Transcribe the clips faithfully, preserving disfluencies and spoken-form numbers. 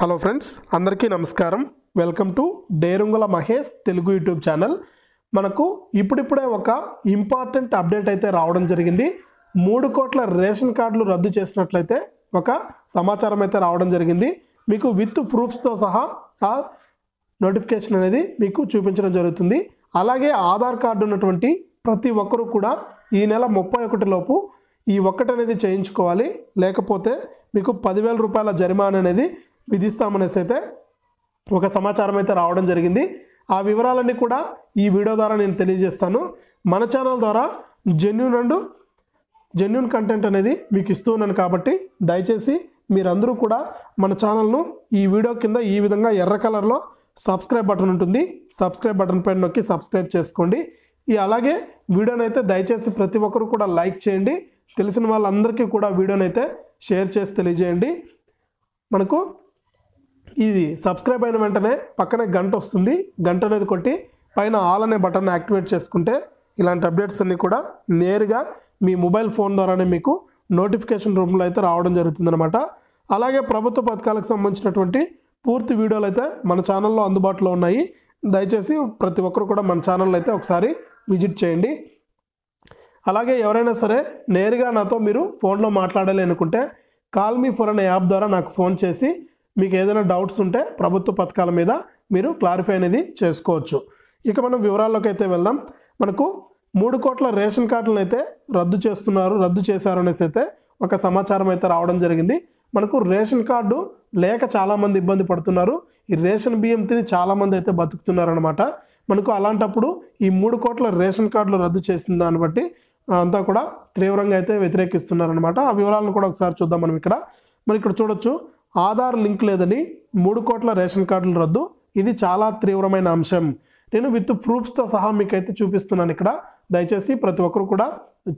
Hello friends అందరికీ నమస్కారం welcome to Derangula Mahesh Telugu YouTube channel మనకు ఇప్పుడిప్పుడే ఒక ఇంపార్టెంట్ అప్డేట్ అయితే రావడం జరిగింది మూడు కోట్ల రేషన్ కార్డులు రద్దు చేసినట్లయితే ఒక సమాచారం అయితే రావడం జరిగింది మీకు విత్ ప్రూఫ్స్ తో సహా ఆ నోటిఫికేషన్ అనేది మీకు చూపించడం జరుగుతుంది అలాగే ఆధార్ కార్డు ఉన్నటువంటి ప్రతి ఒక్కరు కూడా ఈ నెల ముప్పై ఒకటి లోపు ఈ ఒక్కటి అనేది చేయించుకోవాలి లేకపోతే మీకు పది వేల రూపాయల జరిమానా అనేది విధిస్తామనేసి అయితే ఒక సమాచారం అయితే రావడం జరిగింది ఆ వివరాలన్నీ కూడా ఈ వీడియో ద్వారా నేను తెలియజేస్తాను మన ఛానల్ ద్వారా జెన్యూన్ అండ్ జెన్యూన్ కంటెంట్ అనేది మీకు ఇస్తూ ఉన్నాను కాబట్టి దయచేసి మీరందరూ కూడా మన ఛానల్ను ఈ వీడియో కింద ఈ విధంగా ఎర్ర కలర్లో సబ్స్క్రైబ్ బటన్ ఉంటుంది సబ్స్క్రైబ్ బటన్ పైన నొక్కి సబ్స్క్రైబ్ చేసుకోండి ఈ అలాగే వీడియోని అయితే దయచేసి ప్రతి ఒక్కరు కూడా లైక్ చేయండి తెలిసిన వాళ్ళందరికీ కూడా వీడియోని అయితే షేర్ చేసి తెలియజేయండి మనకు ఇది సబ్స్క్రైబ్ అయిన వెంటనే పక్కనే గంట వస్తుంది గంట అనేది కొట్టి పైన ఆల్ అనే బటన్ యాక్టివేట్ చేసుకుంటే ఇలాంటి అప్డేట్స్ అన్నీ కూడా నేరుగా మీ మొబైల్ ఫోన్ ద్వారానే మీకు నోటిఫికేషన్ రూపంలో అయితే రావడం జరుగుతుందన్నమాట అలాగే ప్రభుత్వ పథకాలకు సంబంధించినటువంటి పూర్తి వీడియోలు అయితే మన ఛానల్లో అందుబాటులో ఉన్నాయి దయచేసి ప్రతి ఒక్కరు కూడా మన ఛానల్ అయితే ఒకసారి విజిట్ చేయండి అలాగే ఎవరైనా సరే నేరుగా నాతో మీరు ఫోన్లో మాట్లాడాలి అనుకుంటే కాల్ మీ ఫర్ అనే యాప్ ద్వారా నాకు ఫోన్ చేసి మీకు ఏదైనా డౌట్స్ ఉంటే ప్రభుత్వ పథకాల మీద మీరు క్లారిఫై అనేది చేసుకోవచ్చు ఇక మనం వివరాల్లోకి అయితే వెళ్దాం మనకు మూడు కోట్ల రేషన్ కార్డులను అయితే రద్దు చేస్తున్నారు రద్దు చేశారు అనేసి అయితే ఒక సమాచారం అయితే రావడం జరిగింది మనకు రేషన్ కార్డు లేక చాలామంది ఇబ్బంది పడుతున్నారు ఈ రేషన్ బియ్యం తిని చాలామంది అయితే బతుకుతున్నారు అనమాట మనకు అలాంటప్పుడు ఈ మూడు కోట్ల రేషన్ కార్డులు రద్దు చేసిన దాన్ని బట్టి అంతా కూడా తీవ్రంగా అయితే వ్యతిరేకిస్తున్నారనమాట ఆ వివరాలను కూడా ఒకసారి చూద్దాం మనం ఇక్కడ మరి ఇక్కడ చూడొచ్చు ఆధార్ లింక్ లేదని మూడు కోట్ల రేషన్ కార్డులు రద్దు ఇది చాలా తీవ్రమైన అంశం నేను విత్ ప్రూఫ్స్తో సహా మీకైతే చూపిస్తున్నాను ఇక్కడ దయచేసి ప్రతి ఒక్కరు కూడా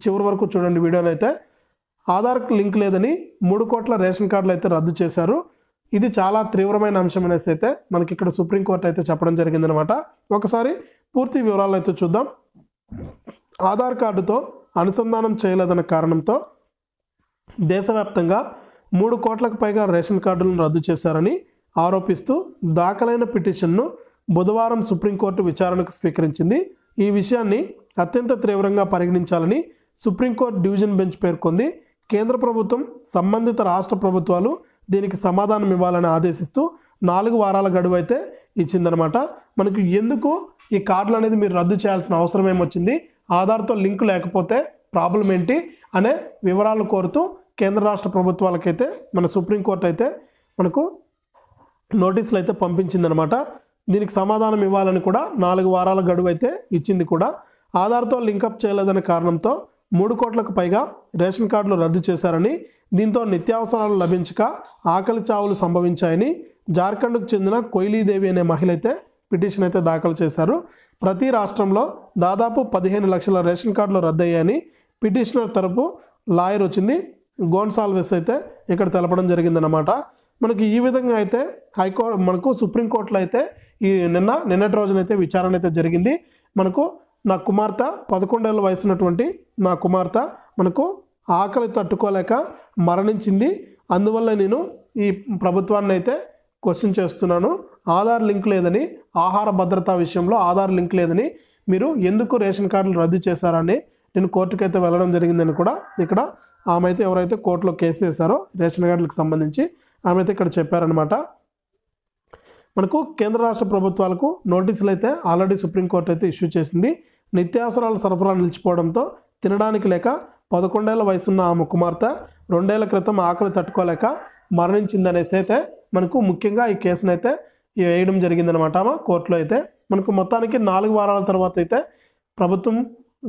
చివరి వరకు చూడండి వీడియోని అయితే ఆధార్ లింక్ లేదని మూడు కోట్ల రేషన్ కార్డులు అయితే రద్దు చేశారు ఇది చాలా తీవ్రమైన అంశం అనేసి అయితే మనకి ఇక్కడ సుప్రీంకోర్టు అయితే చెప్పడం జరిగిందనమాట ఒకసారి పూర్తి వివరాలు అయితే చూద్దాం ఆధార్ కార్డుతో అనుసంధానం చేయలేదన్న కారణంతో దేశవ్యాప్తంగా మూడు కోట్లకు పైగా రేషన్ కార్డులను రద్దు చేశారని ఆరోపిస్తూ దాఖలైన పిటిషన్ను బుధవారం సుప్రీంకోర్టు విచారణకు స్వీకరించింది ఈ విషయాన్ని అత్యంత తీవ్రంగా పరిగణించాలని సుప్రీంకోర్టు డివిజన్ బెంచ్ పేర్కొంది కేంద్ర ప్రభుత్వం సంబంధిత రాష్ట్ర ప్రభుత్వాలు దీనికి సమాధానం ఇవ్వాలని ఆదేశిస్తూ నాలుగు వారాల గడువు అయితే ఇచ్చిందనమాట మనకు ఎందుకు ఈ కార్డులు అనేది మీరు రద్దు చేయాల్సిన అవసరం ఏమొచ్చింది ఆధార్తో లింకు లేకపోతే ప్రాబ్లం ఏంటి అనే వివరాలు కోరుతూ కేంద్ర రాష్ట్ర ప్రభుత్వాలకైతే మన సుప్రీంకోర్టు అయితే మనకు నోటీసులు అయితే పంపించిందనమాట దీనికి సమాధానం ఇవ్వాలని కూడా నాలుగు వారాల గడువు అయితే ఇచ్చింది కూడా ఆధార్తో లింకప్ చేయలేదనే కారణంతో మూడు కోట్లకు పైగా రేషన్ కార్డులు రద్దు చేశారని దీంతో నిత్యావసరాలు లభించక ఆకలి చావులు సంభవించాయని జార్ఖండ్కు చెందిన కోయిలీదేవి అనే మహిళ అయితే పిటిషన్ అయితే దాఖలు చేశారు ప్రతి రాష్ట్రంలో దాదాపు పదిహేను లక్షల రేషన్ కార్డులు రద్దయ్యాయని పిటిషనర్ తరపు లాయర్ వచ్చింది గోన్సాల్వెస్ అయితే ఇక్కడ తెలపడం జరిగిందనమాట మనకి ఈ విధంగా అయితే హైకోర్టు మనకు సుప్రీంకోర్టులో అయితే ఈ నిన్న నిన్నటి రోజునైతే విచారణ అయితే జరిగింది మనకు నా కుమార్తె పదకొండేళ్ళ వయసు ఉన్నటువంటి నా కుమార్తె మనకు ఆకలి తట్టుకోలేక మరణించింది అందువల్ల నేను ఈ ప్రభుత్వాన్ని అయితే క్వశ్చన్ చేస్తున్నాను ఆధార్ లింక్ లేదని ఆహార భద్రత విషయంలో ఆధార్ లింక్ లేదని మీరు ఎందుకు రేషన్ కార్డులు రద్దు చేశారని నేను కోర్టుకు అయితే వెళ్ళడం జరిగిందని కూడా ఇక్కడ ఆమె అయితే ఎవరైతే కోర్టులో కేసు చేశారో రేషన్ కార్డులకు సంబంధించి ఆమె అయితే ఇక్కడ చెప్పారనమాట మనకు కేంద్ర రాష్ట్ర ప్రభుత్వాలకు నోటీసులు అయితే ఆల్రెడీ సుప్రీంకోర్టు అయితే ఇష్యూ చేసింది నిత్యావసరాల సరఫరా నిలిచిపోవడంతో తినడానికి లేక పదకొండేళ్ల వయసున్న ఆమె కుమార్తె రెండేళ్ల క్రితం ఆకలి తట్టుకోలేక మరణించిందనేసి అయితే మనకు ముఖ్యంగా ఈ కేసునైతే వేయడం జరిగిందనమాట మా కోర్టులో అయితే మనకు మొత్తానికి నాలుగు వారాల తర్వాత అయితే ప్రభుత్వం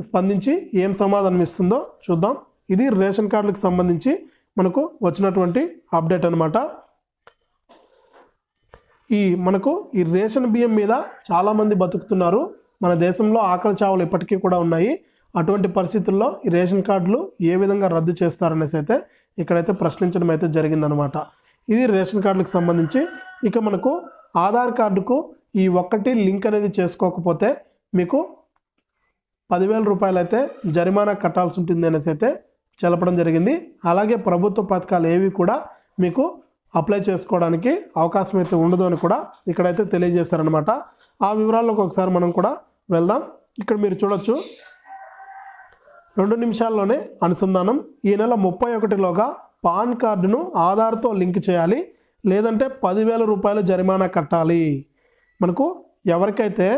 స్పందించి ఏం సమాధానం ఇస్తుందో చూద్దాం ఇది రేషన్ కార్డులకు సంబంధించి మనకు వచ్చినటువంటి అప్డేట్ అనమాట ఈ మనకు ఈ రేషన్ బియ్యం మీద చాలామంది బతుకుతున్నారు మన దేశంలో ఆకలి చావులు ఇప్పటికీ కూడా ఉన్నాయి అటువంటి పరిస్థితుల్లో ఈ రేషన్ కార్డులు ఏ విధంగా రద్దు చేస్తారనేసి అయితే ఇక్కడైతే ప్రశ్నించడం అయితే జరిగిందనమాట ఇది రేషన్ కార్డులకు సంబంధించి ఇక మనకు ఆధార్ కార్డుకు ఈ ఒక్కటి లింక్ అనేది చేసుకోకపోతే మీకు పదివేల రూపాయలు అయితే జరిమానా కట్టాల్సి ఉంటుంది అనేసి అయితే తెలపడం జరిగింది అలాగే ప్రభుత్వ పథకాలు ఏవి కూడా మీకు అప్లై చేసుకోవడానికి అవకాశం అయితే ఉండదు అని కూడా ఇక్కడ అయితే తెలియజేశారు అన్నమాట। ఆ వివరాల్లోకి ఒకసారి మనం కూడా వెళ్దాం। ఇక్కడ మీరు చూడొచ్చు రెండు నిమిషాల్లోనే అనుసంధానం ఈ నెల ముప్పై ఒకటి లోగా పాన్ కార్డును ఆధార్ తో లింక్ చేయాలి లేదంటే పది వేల రూపాయలు జరిమానా కట్టాలి। మనకు ఎవరికైతే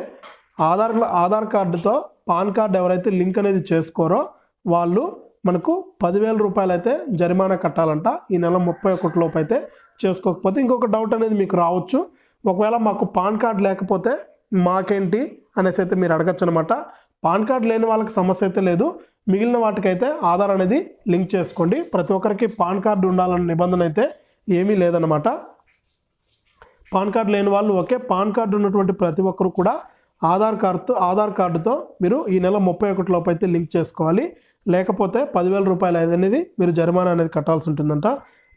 ఆధార్ ఆధార్ కార్డుతో పాన్ కార్డు ఎవరైతే లింక్ అనేది చేసుకోరో వాళ్ళు మనకు పది వేల రూపాయలు అయితే జరిమానా కట్టాలంట ఈ నెల ముప్పై ఒకటి లోపు అయితే చేసుకోకపోతే। ఇంకొక డౌట్ అనేది మీకు రావచ్చు, ఒకవేళ మాకు పాన్ కార్డు లేకపోతే మాకేంటి అనేసి అయితే మీరు అడగచ్చు అనమాట। పాన్ కార్డు లేని వాళ్ళకి సమస్య అయితే లేదు, మిగిలిన వాటికైతే ఆధార్ అనేది లింక్ చేసుకోండి। ప్రతి ఒక్కరికి పాన్ కార్డు ఉండాలన్న నిబంధన అయితే ఏమీ లేదనమాట। పాన్ కార్డు లేని వాళ్ళు ఓకే, పాన్ కార్డు ఉన్నటువంటి ప్రతి ఒక్కరు కూడా ఆధార్ కార్డుతో ఆధార్ కార్డుతో మీరు ఈ నెల ముప్పై ఒకటి లోపు అయితే లింక్ చేసుకోవాలి, లేకపోతే పదివేల రూపాయలు అనేది మీరు జరిమానా అనేది కట్టాల్సి ఉంటుందంట।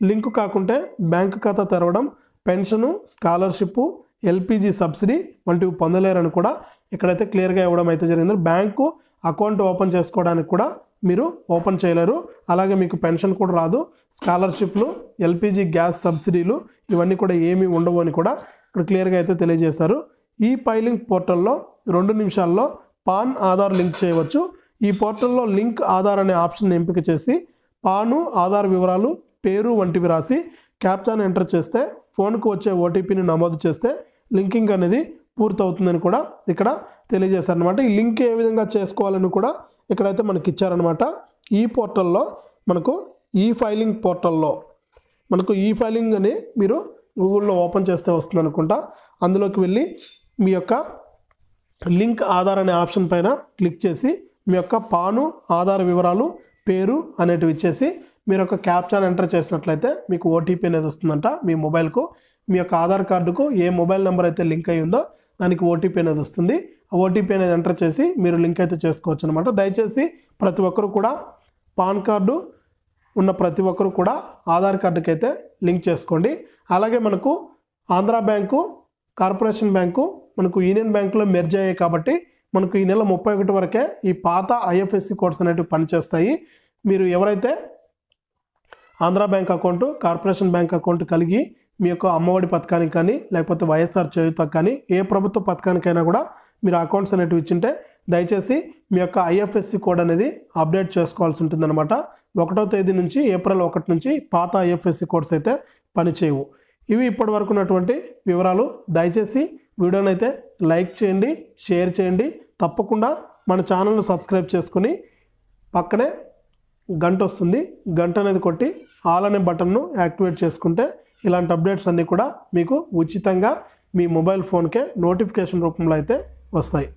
లింక్ కాకుంటే బ్యాంక్ ఖాతా తెరవడం, పెన్షను, స్కాలర్షిప్, ఎల్పీజీ సబ్సిడీ వంటివి పొందలేరని కూడా ఇక్కడైతే క్లియర్గా ఇవ్వడం అయితే జరిగింది। బ్యాంకు అకౌంట్ ఓపెన్ చేసుకోవడానికి కూడా మీరు ఓపెన్ చేయలేరు, అలాగే మీకు పెన్షన్ కూడా రాదు, స్కాలర్షిప్లు, ఎల్పీజీ గ్యాస్ సబ్సిడీలు ఇవన్నీ కూడా ఏమీ ఉండవు అని కూడా ఇక్కడ క్లియర్గా అయితే తెలియజేశారు। ఈ ఫైలింగ్ పోర్టల్లో రెండు నిమిషాల్లో పాన్ ఆధార్ లింక్ చేయవచ్చు। ఈ పోర్టల్లో లింక్ ఆధార్ అనే ఆప్షన్ ఎంపిక చేసి పాను ఆధార్ వివరాలు, పేరు వంటివి రాసి క్యాప్చాను ఎంటర్ చేస్తే ఫోన్కు వచ్చే ఓటీపీని నమోదు చేస్తే లింకింగ్ అనేది పూర్తవుతుందని కూడా ఇక్కడ తెలియజేశారనమాట। ఈ లింక్ ఏ విధంగా చేసుకోవాలని కూడా ఇక్కడైతే మనకి ఇచ్చారనమాట। ఈ పోర్టల్లో మనకు ఈ ఫైలింగ్ పోర్టల్లో మనకు ఈ ఫైలింగ్ అని మీరు గూగుల్లో ఓపెన్ చేస్తే వస్తుంది అనుకుంటా, అందులోకి వెళ్ళి మీ యొక్క లింక్ ఆధార్ అనే ఆప్షన్ పైన క్లిక్ చేసి మీ యొక్క పాను ఆధార్ వివరాలు, పేరు అనేటివి ఇచ్చేసి మీరు ఒక క్యాప్చాను ఎంటర్ చేసినట్లయితే మీకు ఓటీపీ అనేది వస్తుందంట। మీ మొబైల్కు మీ యొక్క ఆధార్ కార్డుకు ఏ మొబైల్ నెంబర్ అయితే లింక్ అయి ఉందో దానికి ఓటీపీ అనేది వస్తుంది, ఆ ఓటీపీ అనేది ఎంటర్ చేసి మీరు లింక్ అయితే చేసుకోవచ్చు అనమాట। దయచేసి ప్రతి ఒక్కరు కూడా పాన్ కార్డు ఉన్న ప్రతి ఒక్కరు కూడా ఆధార్ కార్డుకి అయితే లింక్ చేసుకోండి। అలాగే మనకు ఆంధ్ర బ్యాంకు, కార్పొరేషన్ బ్యాంకు మనకు యూనియన్ బ్యాంకులో మెర్జ్ అయ్యాయి కాబట్టి మనకు ఈ నెల ముప్పై ఒకటి వరకే ఈ పాత ఐఎఫ్ఎస్సి కోడ్స్ అనేవి పనిచేస్తాయి। మీరు ఎవరైతే Andhra bank account, corporation bank account కలిగి మీ యొక్క అమ్మఒడి పథకానికి కానీ లేకపోతే వైఎస్ఆర్ చేయూత కానీ ఏ ప్రభుత్వ పథకానికైనా కూడా మీరు అకౌంట్స్ అనేటివి ఇచ్చింటే దయచేసి మీ యొక్క ఐఎఫ్ఎస్సి కోడ్ అనేది అప్డేట్ చేసుకోవాల్సి ఉంటుందన్నమాట। ఒకటో తేదీ నుంచి ఏప్రిల్ ఒకటి నుంచి పాత ఐఎఫ్ఎస్సి కోడ్స్ అయితే పనిచేయవు। ఇవి ఇప్పటి వరకు ఉన్నటువంటి వివరాలు। దయచేసి వీడియోని అయితే లైక్ చేయండి, షేర్ చేయండి, తప్పకుండా మన ఛానల్ను సబ్స్క్రైబ్ చేసుకుని పక్కనే గంట వస్తుంది, గంట అనేది కొట్టి ఆల్ అనే బటన్ను యాక్టివేట్ చేసుకుంటే ఇలాంటి అప్డేట్స్ అన్నీ కూడా మీకు ఉచితంగా మీ మొబైల్ ఫోన్కే నోటిఫికేషన్ రూపంలో అయితే వస్తాయి।